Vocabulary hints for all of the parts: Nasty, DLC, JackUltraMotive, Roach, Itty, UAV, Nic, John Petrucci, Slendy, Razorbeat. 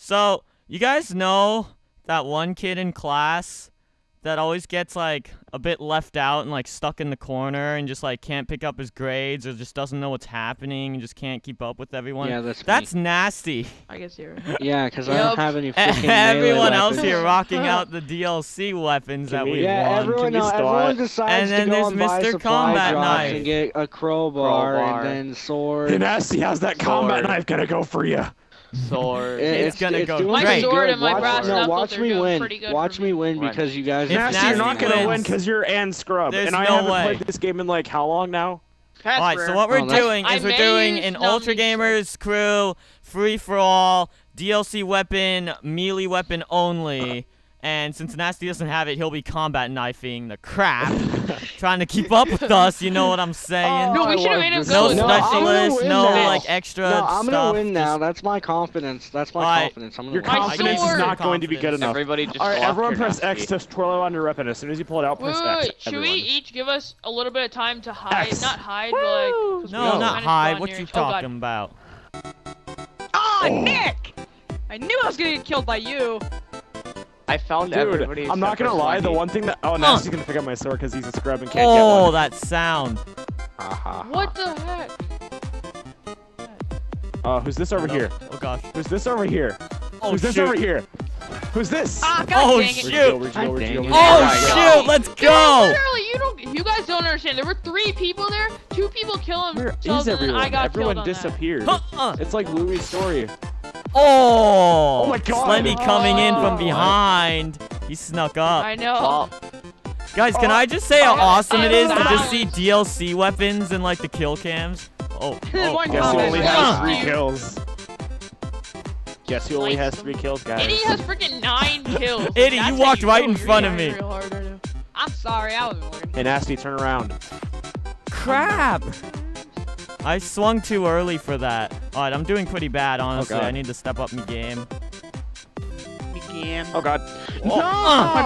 So, you guys know that one kid in class that always gets, like, a bit left out and, like, stuck in the corner and just, like, can't pick up his grades or just doesn't know what's happening and just can't keep up with everyone? Yeah, that's me. Nasty. I guess you're right. Yeah, because I don't have any freaking everyone else weapons. Here rocking out the DLC weapons that we won. Everyone decides and to go and buy Mr. Combat Knife and get a crowbar. And then sword. Hey, Nasty, how's that combat knife gonna go for you? Sword. It's gonna go great. My sword and my brass knuckles. Watch me win. Watch me win because you guys. Nasty, you're not gonna win because you're Ann Scrub, and I haven't played this game in like how long now? All right, so what we're doing is we're doing an Ultra Gamers Crew free for all DLC weapon, melee weapon only, and since Nasty doesn't have it, he'll be combat knifing the crap. Trying to keep up with us, you know what I'm saying? No, we should have made him go. No specialists, no like extra stuff. No, I'm gonna win now. That's my confidence. That's my confidence. I'm gonna win. Your confidence is not going to be good enough. Everybody just all right, everyone press X to twirl around your weapon. As soon as you pull it out, press X. Should we each give us a little bit of time to hide? Not hide, but like. No, not hide. What you talking about? Oh, Nick! I knew I was gonna get killed by you. I found everybody. Dude, I'm not gonna lie, the one thing that- Oh, now he's gonna pick up my sword because he's a scrub and can't get one. Oh, that sound. What the heck? Who's this over here? Oh gosh. Who's this over here? Oh, who's this over here? Who's this? Oh, shoot! Oh, shoot! Let's go! Literally, you guys don't understand. There were 3 people there. 2 people killed themselves and I got killed on that. Everyone disappeared. It's like Louis' story. Oh! Oh my god! Slendy coming in from behind. He snuck up. I know. Guys, can I just say how awesome it is to just see DLC weapons and like the kill cams? Oh. Guess who only has 3 kills? Guess who only has 3 kills, guys? Itty has freaking 9 kills. Itty, you walked right in front of me. I'm sorry, I was worried. Hey, Nasty, turn around. Crap! I swung too early for that. Alright, I'm doing pretty bad, honestly. I need to step up my game. Oh god. Oh. No!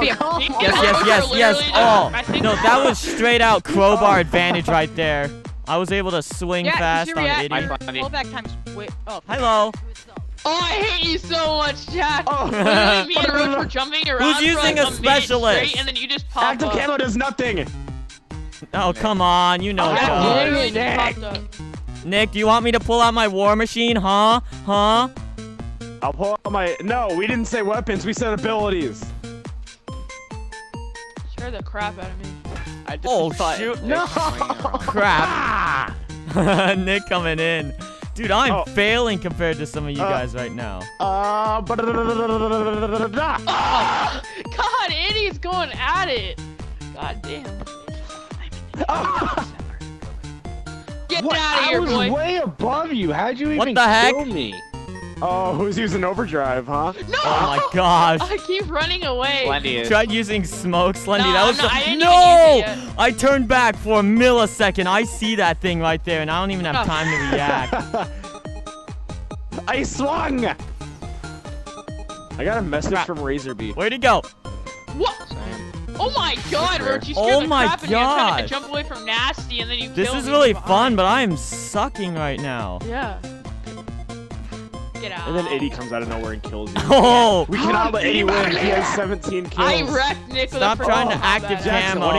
Yes. Oh, no, that was straight out crowbar advantage right there. I was able to swing fast on Itty. Hello. Oh, I hate you so much, Jack. Oh. Me and Roach were jumping around. Who's using a specialist? And then you just pop up. Active camo does nothing. Oh, come on. You know it does. Nick, do you want me to pull out my war machine, huh? Huh? I'll pull out my... No, we didn't say weapons. We said abilities. Scare the crap out of me. I just shoot. No! Crap. Nick coming in. Dude, I'm failing compared to some of you guys right now. God, Andy's going at it. God damn. Get out of here, boy! I was way above you. How'd you even kill me? Oh, who's using overdrive, huh? No! Oh my gosh! I keep running away. Slendy tried using smoke, Slendy. No, that was no! I turned back for a millisecond. I see that thing right there, and I don't even have time to react. I swung. I got a message from Razorbeat. Where'd he go? What? Oh my god, Roach, you scared the crap out of me. I'm trying to jump away from Nasty and then you killed me. This is really fun, but I am sucking right now. Yeah. Get out. And then Itty comes out of nowhere and kills you. Oh! We cannot let Itty win. He has 17 kills. I wrecked Nick with a pro. Stop trying to active camo.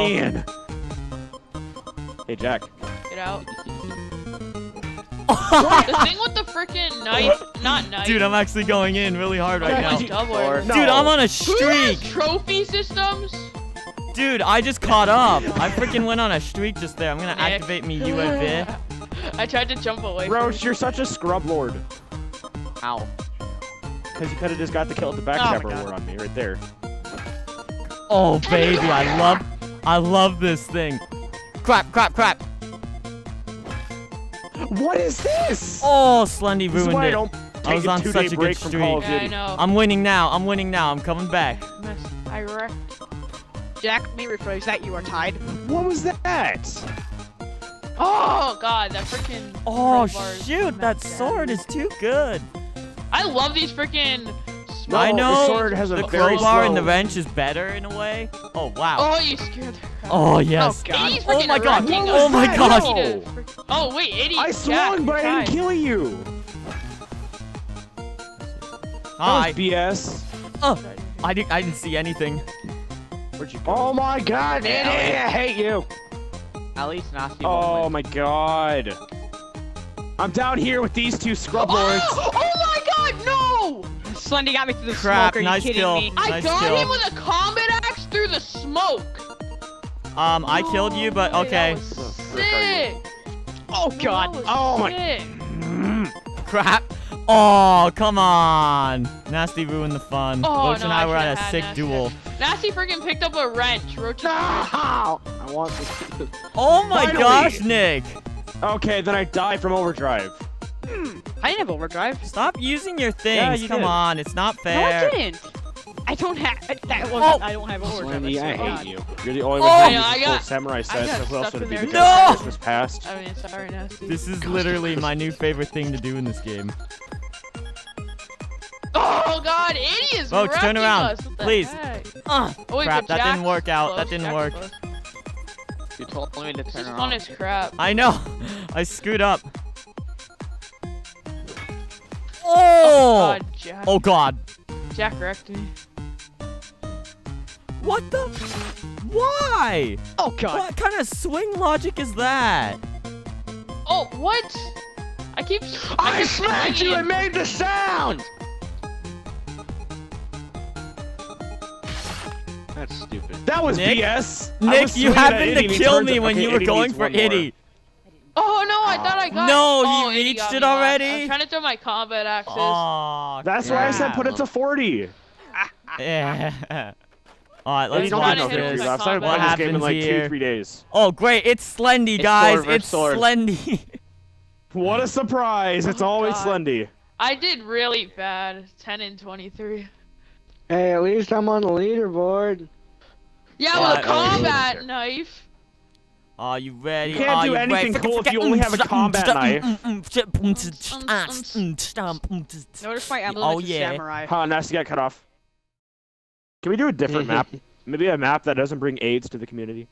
Hey, Jack. Get out. The thing with the freaking knife, not knife. Dude, I'm actually going in really hard right now. Dude, I'm on a streak. Who has trophy systems? Dude, I just caught up. I freaking went on a streak just there. I'm gonna activate me UAV. I tried to jump away. Roach, you're such a scrub lord. Ow. Because you could have just got the kill at the backstabber war on me right there. Oh baby, I love this thing. Crap. What is this? Oh, Slendy ruined it. I was on such a good streak. I'm winning now. I'm coming back. I wrecked. Jack, let me rephrase that. You are tied. What was that? Oh god, that freaking. Oh shoot, that sword is too good. I love these freaking. I know. The sword has a very crowbar and the wrench is better in a way. Oh wow. Oh, you scared her. Oh yes. Oh my god. Oh my gosh. Oh wait, Itty. I swung, but I didn't kill you. Hi. BS. I didn't see anything. Where'd you go? Oh my god, idiot! I hate you. At least Nasty. Oh my god. I'm down here with these two scrub lords. Oh my god, no! Slendy got me through the crap. Smoke. Are you nice kidding kill. Me? I nice got kill. Him with a combat axe through the smoke. I killed you, but okay. Sick. Oh god. Oh my. Crap. Oh, come on. Nasty ruined the fun. Oh, Roach and I were at a sick duel. Nasty freaking picked up a wrench. Roach. No! I want this. Oh my gosh, Nick. Okay, then I die from overdrive. I didn't have overdrive. Stop using your things. Yeah, you Come on, it's not fair. No, I didn't. I don't have. That wasn't. Oh. I don't have overdrive. Slendy, I hate you. You're the only one who's full samurai set. So who else would it be? The guy from Christmas past. I mean, sorry, Nasty. This is literally my new favorite thing to do in this game. Oh god, idiots! Folks, turn around, please. Crap, that didn't work out. That didn't work. You told me to turn around. This is fun as crap. I know. I screwed up. Oh! Oh god. Jack wrecked me. What the? Why? Oh god. What kind of swing logic is that? Oh what? I smacked you and made the sound. That's stupid. That was Nick? BS. Nick, you happened to kill me when you were going for Itty. Oh no, I thought I got it. No, you reached it already. I'm trying to throw my combat axes. Oh, that's why I said put it to 40. Yeah. Alright, let's watch this. I've started playing this game in like 2-3 days. Oh great, it's Slendy, guys. It's Slendy. What a surprise. It's always Slendy. I did really bad. 10 and 23. Hey, at least I'm on the leaderboard. Yeah, with a combat knife. Are you ready? You can't do anything cool if you only have a combat knife. Notice my emblem is a samurai. Huh, Nasty got cut off. Can we do a different map? Maybe a map that doesn't bring AIDS to the community?